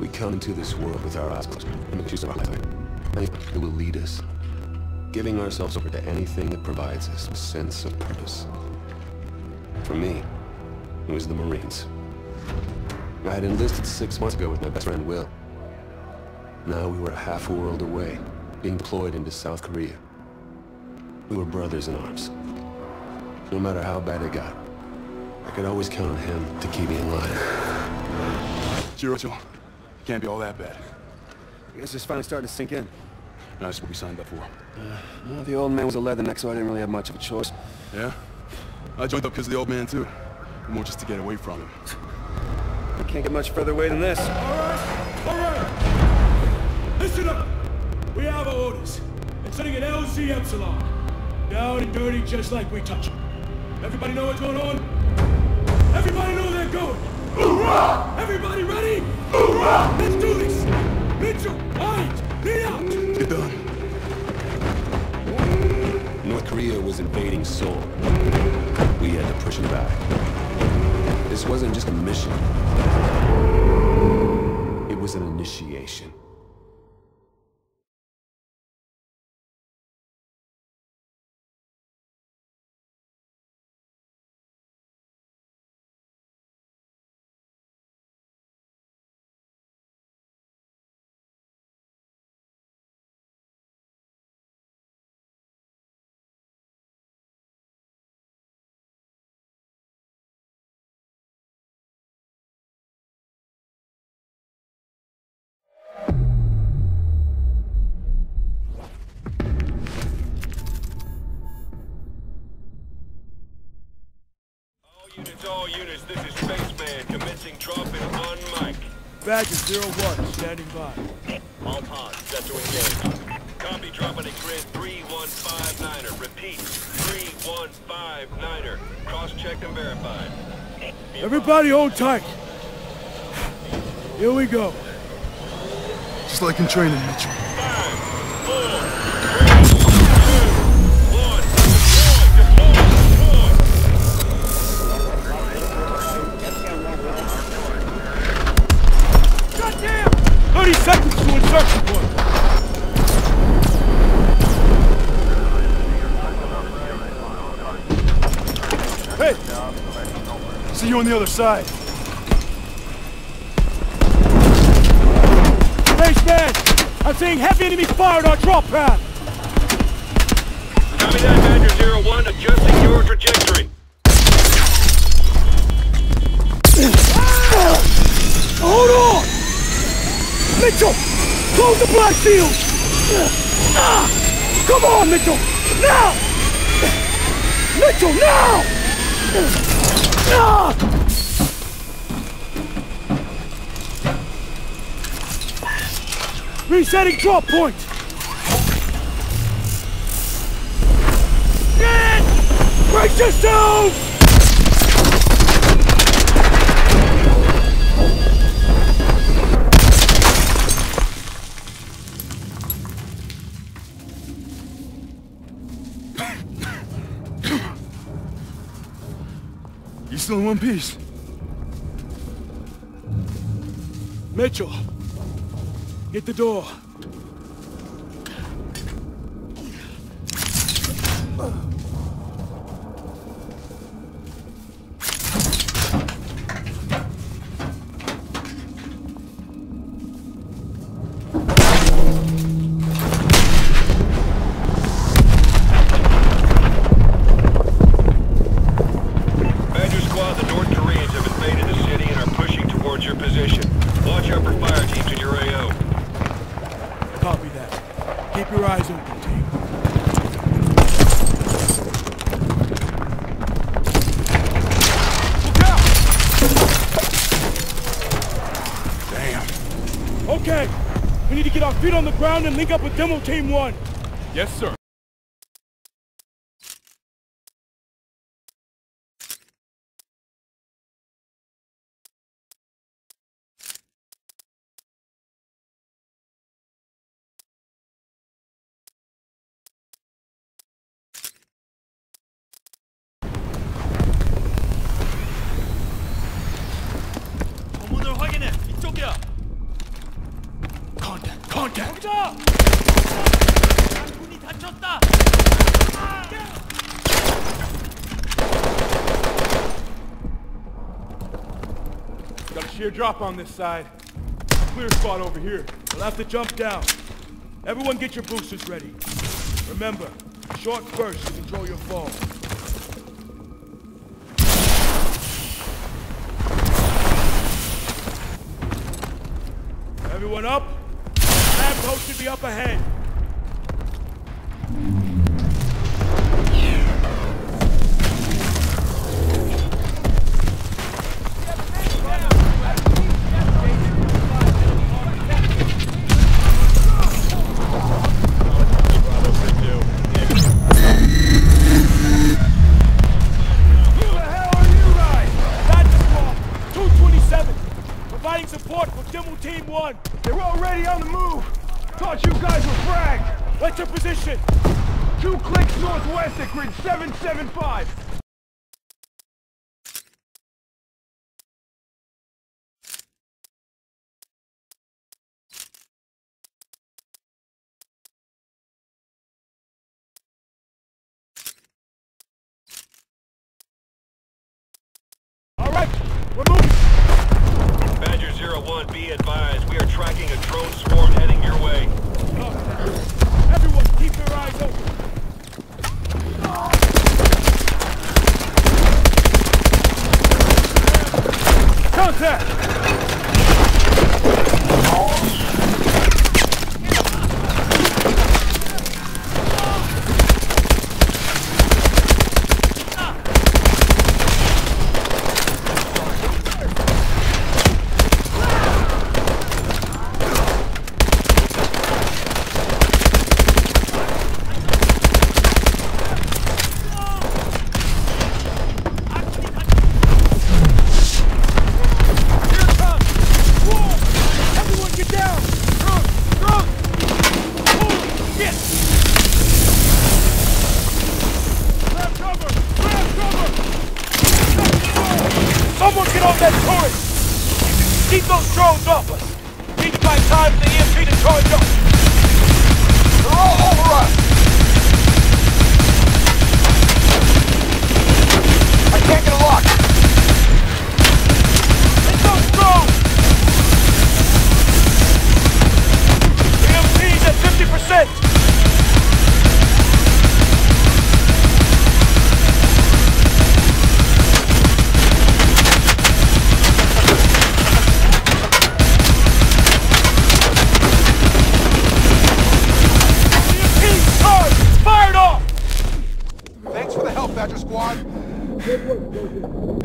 We come into this world with our eyes closed, and the choice of our life, anything will lead us, giving ourselves over to anything that provides us a sense of purpose. For me, it was the Marines. I had enlisted 6 months ago with my best friend, Will. Now we were a half a world away, being deployed into South Korea. We were brothers in arms. No matter how bad it got, I could always count on him to keep me in line. Jiro, can't be all that bad. I guess it's finally starting to sink in. No, that's what we signed up for. Well, the old man was a leatherneck, so I didn't really have much of a choice. Yeah? I joined up because of the old man, too. More just to get away from him. I can't get much further away than this. All right! All right! Listen up! We have our orders. It's sitting at LZ epsilon. Down and dirty, just like we touch them. Everybody know what's going on? Everybody know they're going! Hoorah! Everybody ready? Hoorah! Let's do this! Mitchell, Hines, lead out! Get done. North Korea was invading Seoul. We had to push them back. This wasn't just a mission. It was an initiation. All units, this is Space Man, commencing drop in on mic. Badger 01, standing by. All pods, set to engage. Copy, drop on a grid 3159er. Repeat, 3159er. Cross-checked and verified. Everybody hold tight. Here we go. Just like in training, Mitchell. 5, 4, 3. Hey! See you on the other side. Space Man! I'm seeing heavy enemy fire on our drop path! Copy that, Badger 01, adjusting your trajectory. Hold on! Mitchell! Close the blast shield! Come on, Mitchell! Now! Mitchell, now! Resetting drop point! Yes! Break this down! He's still in one piece. Mitchell, get the door. Feet on the ground and link up with Demo Team 1. Yes, sir. Got a sheer drop on this side. Clear spot over here. We'll have to jump down. Everyone get your boosters ready. Remember, short burst to control your fall. Everyone up? Lab coat should be up ahead. Grid 775! Alright, we're moving! Badger 01, be advised, we are tracking a drone swarm heading your way. Everyone, keep your eyes open! Contact! Badger Squad! Good work, Badger.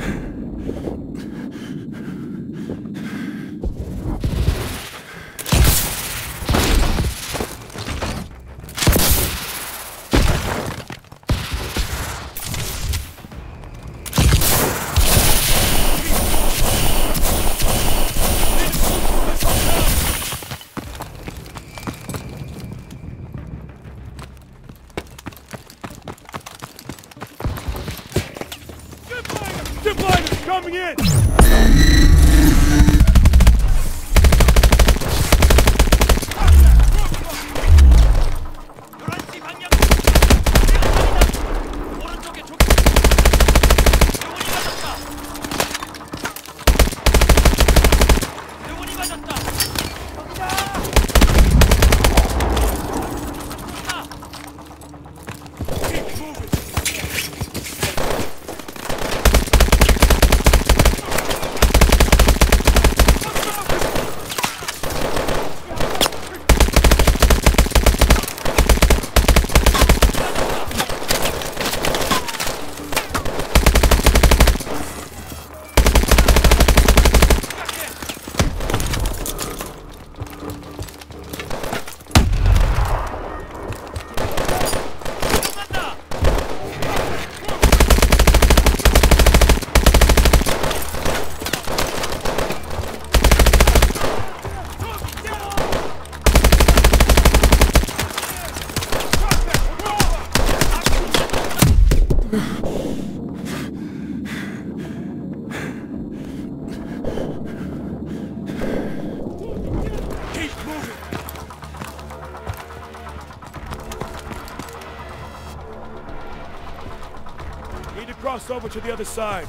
cross over to the other side.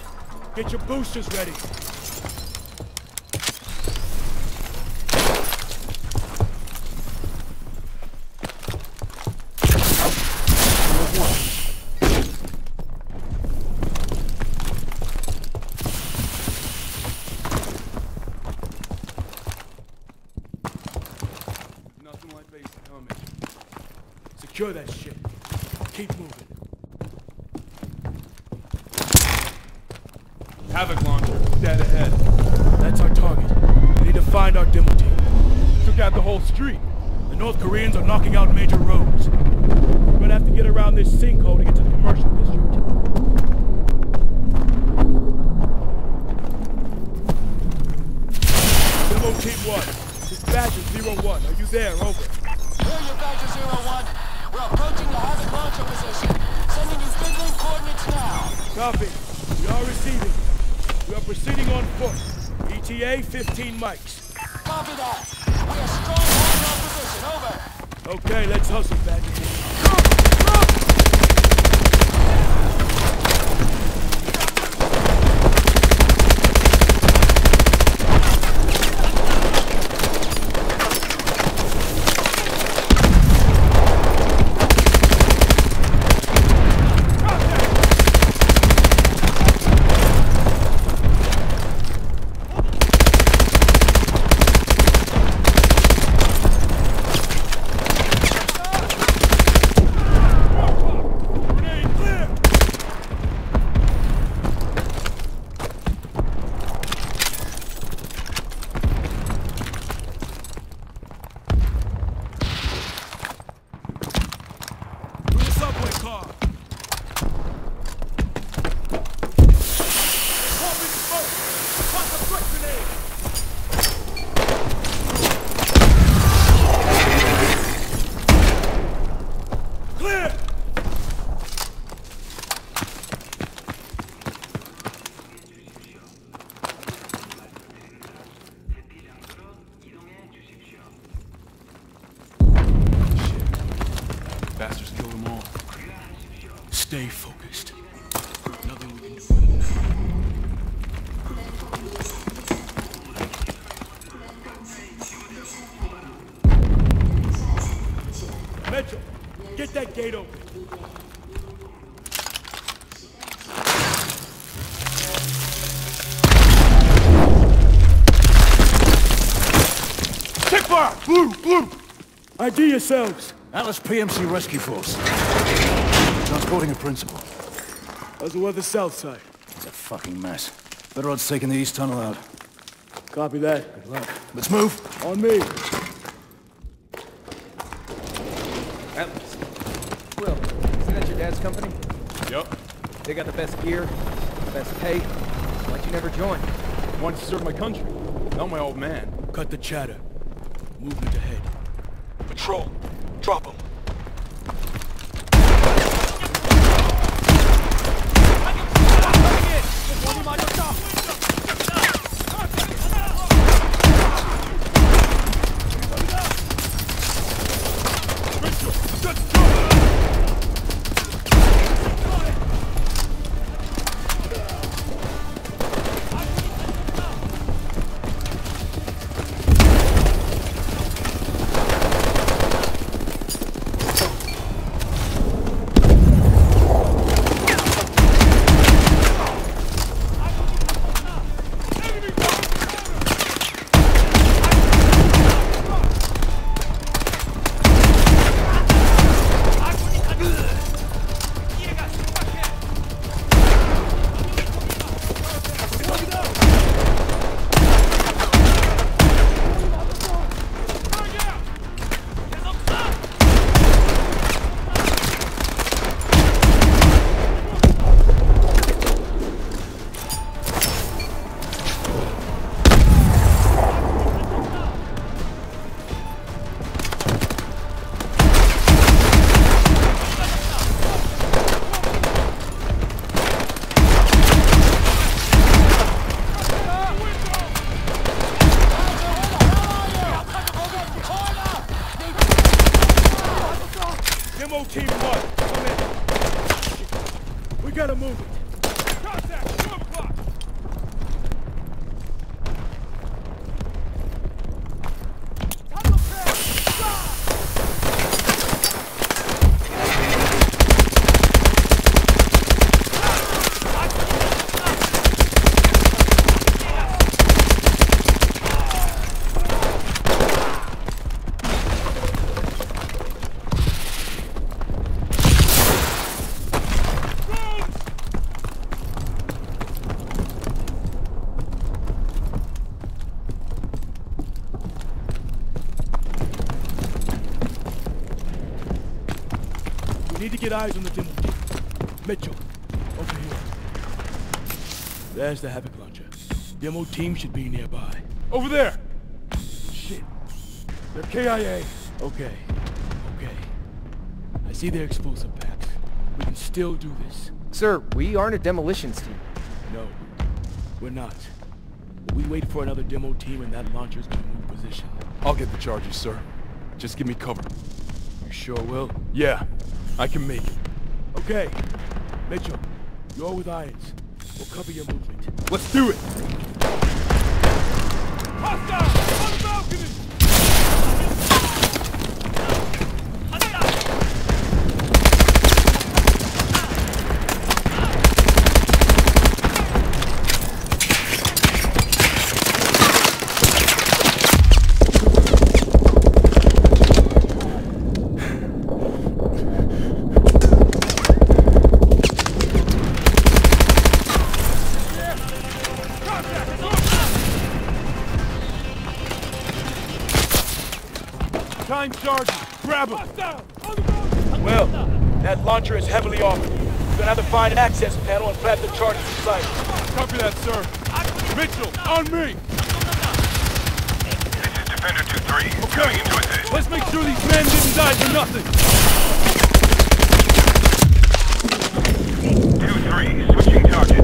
Get your boosters ready. Secure that shit. Keep moving. Havoc Launcher, dead ahead. That's our target. We need to find our demo team. Took out the whole street. The North Koreans are knocking out major roads. We're gonna have to get around this sinkhole to get to the commercial district. Demo Team 1, this Badger 01. Are you there? Over. Hear you, Badger 01. We're approaching the Havoc Launcher position. Sending you fiddling coordinates now. Copy. We are receiving. We are proceeding on foot. ETA 15 mics. Copy that. We are strong holding our position. Over. Okay, let's hustle, Badger. Stay focused. Nothing we can do with it now. Metro, get that gate open. Check fire! Blue, blue! ID yourselves. Atlas PMC Rescue Force. Transporting a principal. How's the weather south side? It's a fucking mess. Better odds taking the east tunnel out. Copy that. Good luck. Let's move. On me. Atlas. Will, isn't that your dad's company? Yup. They got the best gear, the best pay. Why'd you never join? I wanted to serve my country, not my old man. Cut the chatter. Movement ahead. Patrol. Drop them. Team 1, come in. We gotta move it. need to get eyes on the demo team. Mitchell, over here. There's the Havoc Launcher. Demo team should be nearby. Over there! Shit. They're KIA. Okay. Okay. I see their explosive pack. We can still do this. Sir, we aren't a demolitions team. No, we're not. We wait for another demo team and that launcher's gonna move position. I'll get the charges, sir. Just give me cover. You sure will? Yeah, I can make it. Okay. Mitchell, you're with Irons. We'll cover your movement. Let's do it! Hostile! On the balcony! Time charges. Grab him. Well, that launcher is heavily armored. You're gonna have to find an access panel and plant the charges in sight. Copy that, sir. Mitchell, on me! This is Defender 2-3. Okay. Into assist. Let's make sure these men didn't die for nothing. 2-3, switching targets.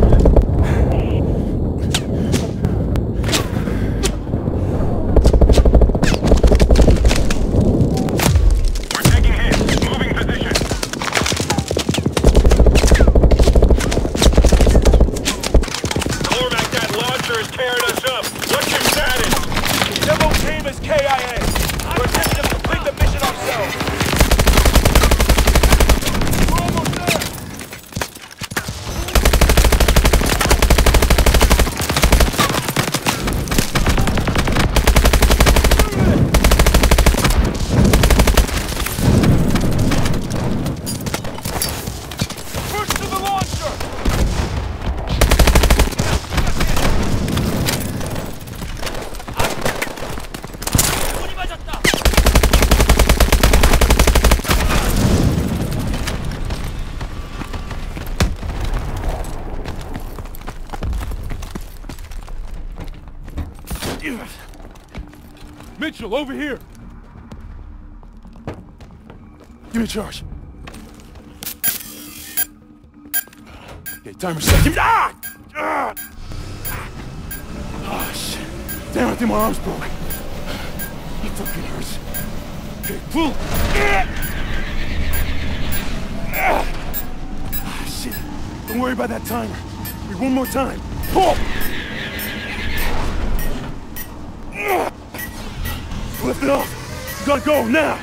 Mitchell, over here! Give me a charge. Okay, timer's set. Give me... Ah! Ah! Oh, shit. Damn, I think my arm's broke. It fucking hurts. Okay, pull! Ah, shit. Don't worry about that timer. Wait, one more time. Pull! Lift it off! You gotta go now!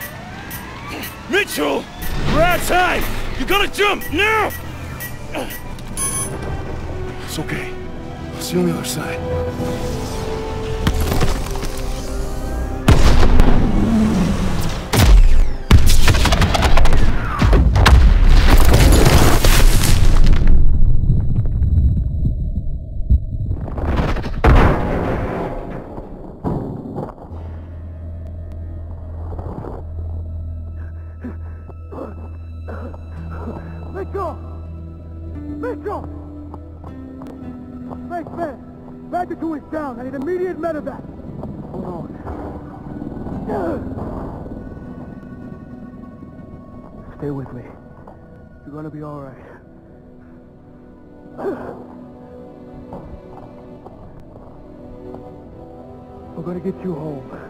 Mitchell! We're out of time! You gotta jump now! It's okay. I'll see you on the other side. Mitchell! Mitchell! Space Man! Badger 2 is down. I need immediate medevac. Hold on. Stay with me. You're gonna be all right. We're gonna get you home.